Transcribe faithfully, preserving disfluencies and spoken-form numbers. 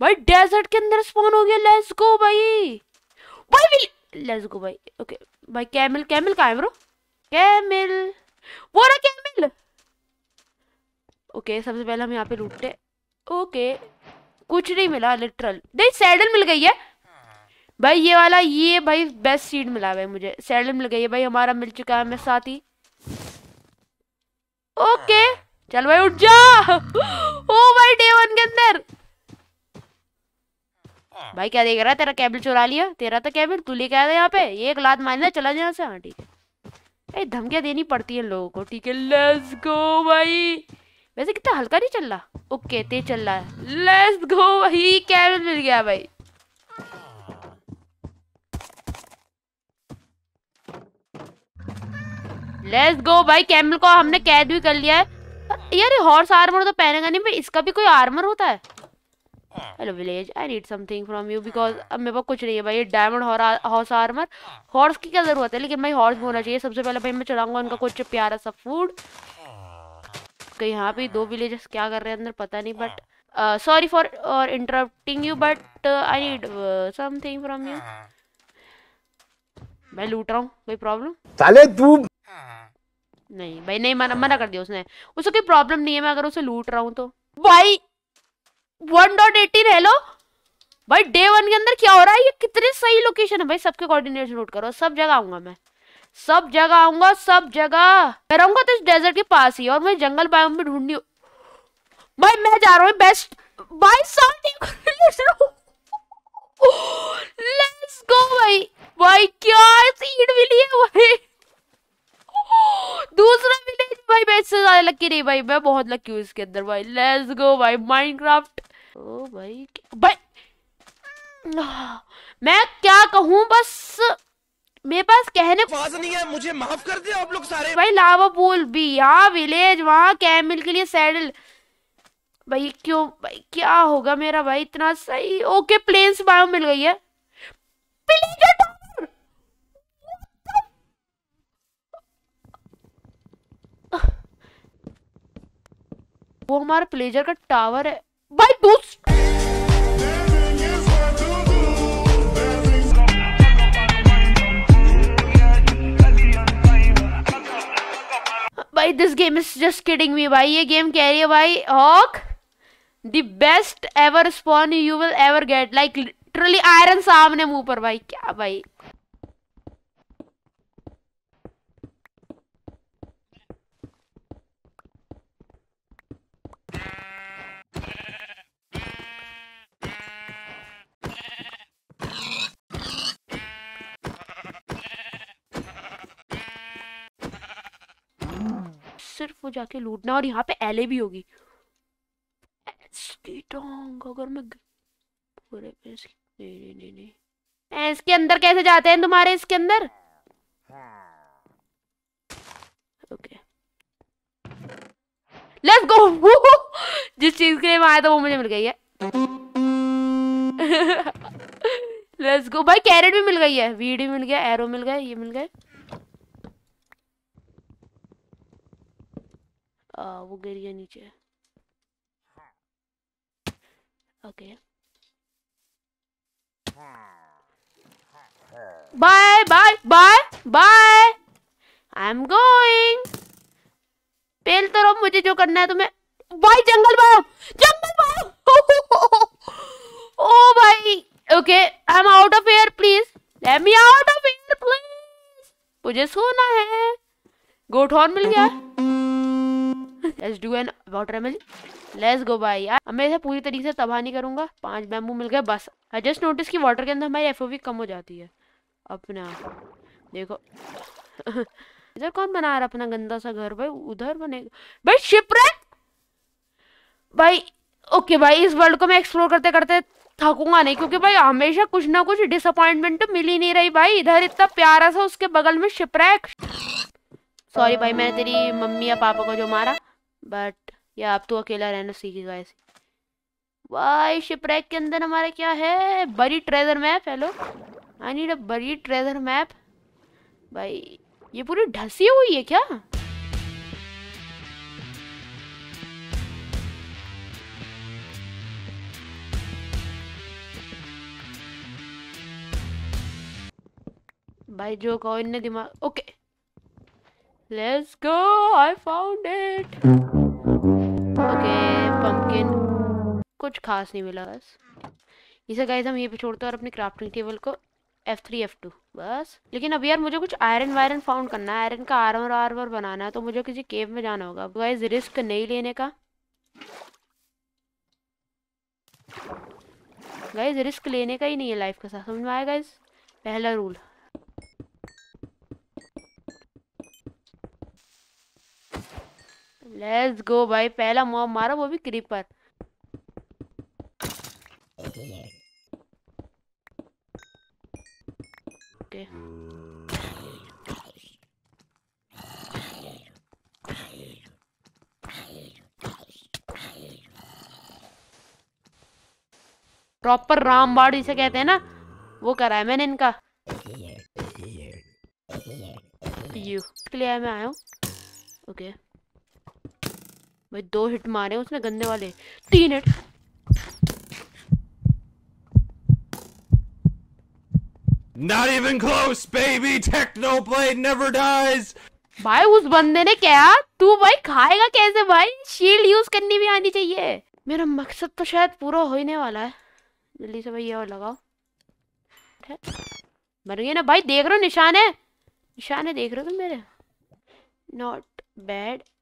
भाई डेजर्ट के अंदर स्पॉन हो गया। लेट्स गो भाई, भाई लेट्स गो भाई। ओके भाई कैमल, कैमल कहाँ है ब्रो? कैमल वो रहा कैमल। ओके सबसे पहले हम यहाँ पे लूटते। ओके कुछ नहीं मिला लिटरल। नहीं सैडल मिल गई है भाई, ये वाला ये भाई बेस्ट सीड मिला भाई मुझे। सैडल मिल गई है भाई, हमारा मिल चुका है हमें साथी। ओके चल भाई उठ जा। ओ भाई डे वन के अंदर भाई क्या देख रहा है, तेरा कैबिल चुरा लिया। तेरा तो कैबिल तू लेके आया था यहाँ पे। ये एक लात मारना चला जाए यहाँ से। हाँ ठीक है, धमकियाँ देनी पड़ती है लोगों को। ठीक है लेट्स गो भाई। वैसे कितना हल्का नहीं चल रहा। ओके तेज चल रहा है। लेट्स गो भाई कैबिल मिल गया भाई। लेट्स गो भाई कैबिल को हमने कैद भी कर लिया है। यार ये हॉर्स आर्मर तो पहनेगा नहीं भाई, इसका भी कोई आर्मर होता है? Hello village, I need something from you because अब मेरे पास कुछ नहीं है भाई। ये डायमंड हॉर्स आर्मर, हॉर्स की क्या जरूरत है, लेकिन भाई हॉर्स होना चाहिए। सबसे पहले भाई मैं चढ़ाऊंगा उनका कुछ प्यारा सा फूड। कहीं यहाँ पे दो विलेजर्स क्या कर रहे हैं अंदर पता नहीं, बट सॉरी फॉर और interrupting you but I need something from you. मैं लूट रहा हूँ, कोई प्रॉब्लम नहीं भाई? नहीं मना मना कर दिया उसने, उसको कोई प्रॉब्लम नहीं है मैं अगर उसे लूट रहा हूँ तो। भाई वन डॉट एटीन हेलो भाई डे वन के अंदर क्या हो रहा है? ये कितनी सही लोकेशन है भाई। सबके कोऑर्डिनेट्स नोट करो, सब जगह आऊंगा मैं, सब जगह आऊंगा, सब जगह मैं रहूंगा तो इस डेजर्ट के पास ही। और मैं जंगल बायोम में ढूंढनी भाई, मैं जा रहा हूँ बेस्ट भाई साथ। लेट्स गो भाई। भाई क्या सीट मिली है भाई, दूसरा विलेज भाई। मैं इससे ज्यादा लकी नहीं भाई, मैं बहुत लकी हूँ इसके अंदर भाई। लेट्स गो भाई माइनक्राफ्ट। ओ भाई भाई मैं क्या कहूँ, बस मेरे पास कहने को नहीं है, मुझे माफ कर दे आप लोग सारे। भाई लावा पूल भी, यहाँ विलेज, वहाँ कैमिल के लिए सैडल। भाई क्यों भाई क्या होगा मेरा भाई इतना सही। ओके प्लेन्स बायोम मिल गई है। वो हमारा प्लेजर का टावर है भाई। दूस भाई this game is just kidding me भाई। ये गेम कह रही है भाई hoc the best ever spawn you will ever get, like literally iron सामने मुंह पर भाई। क्या भाई सिर्फ वो जाके लूटना। और यहाँ पे एले भी होगी। अगर मैं पूरे नहीं नहीं नहीं इसके अंदर कैसे जाते हैं तुम्हारे इसके अंदर? Okay let's go. जिस चीज के लिए मैं आया था वो मुझे मिल गई है। लेट्स गो भाई कैरेट भी मिल गई है, वीड भी मिल गया, एरो मिल गया, ये मिल गए। आ, वो गिर गया नीचे। Okay bye bye bye bye I am going. पहले तो रहो, मुझे जो करना है तुम्हें भाई। जंगल बायो, जंगल बायो। ओ भाई okay I am out of here, please let me out of here please. मुझे सोना है। गोट हॉर्न मिल गया। Let's do an watermelon. Let's go भाई। मैं इसे पूरी तरीके से तबाह नहीं करूंगा। पांच बैम्बू मिल गए बस। I just notice कि वाटर के अंदर हमारी एफओवी कम हो जाती है अपने आप। देखो इधर कौन बना रहा अपना गंदा सा घर भाई? उधर बनेगा भाई शिपरेक भाई। ओके भाई इस वर्ल्ड को मैं एक्सप्लोर करते करते थकूंगा नहीं, क्योंकि भाई हमेशा कुछ ना कुछ डिसअपॉइंटमेंट तो मिल ही नहीं रही भाई। इधर इतना प्यारा सा, उसके बगल में शिपरेक। सॉरी भाई मैंने तेरी मम्मी या पापा को जो मारा, बट ये आप तो अकेला रहना सीखेगा ऐसे। भाई शिपरेक के अंदर हमारा क्या है? बड़ी treasure map. Hello I need a बड़ी ट्रेजर मैप। भाई ये पूरी ढसी हुई है क्या? भाई जो कहो इनने दिमाग। Okay let's go, I found it. Okay pumpkin, कुछ खास नहीं मिला बस। इसे गाइस हम ये पे छोड़ते हैं और अपनी क्राफ्टिंग टेबल को एफ थ्री एफ टू बस। लेकिन अब यार मुझे कुछ आयरन वायरन फाउंड करना है, आयरन का आर्मर आर्मर बनाना है, तो मुझे किसी केव में जाना होगा। गाइस रिस्क नहीं लेने का, गाइस रिस्क लेने का ही नहीं है लाइफ के साथ, समझ में आया गाइस? पहला रूल। लेट्स गो भाई, पहला मॉब मारा वो भी क्रीपर। ओके प्रॉपर रामबाड़ जिसे कहते हैं ना, वो करा है मैंने इनका। यू क्लियर मैं आया हूँ। ओके भाई दो हिट मारे उसने गंदे वाले, तीन hit. Not even close, baby. Technoblade never dies. भाई उस बंदे ने क्या, तू भाई खाएगा कैसे भाई? शील्ड यूज करनी भी आनी चाहिए। मेरा मकसद तो शायद पूरा होने वाला है। जल्दी से भाई ये और लगाओ। मर गया ना भाई, देख रहे हो निशान है, निशान है, देख रहे हो तुम मेरे? Not bad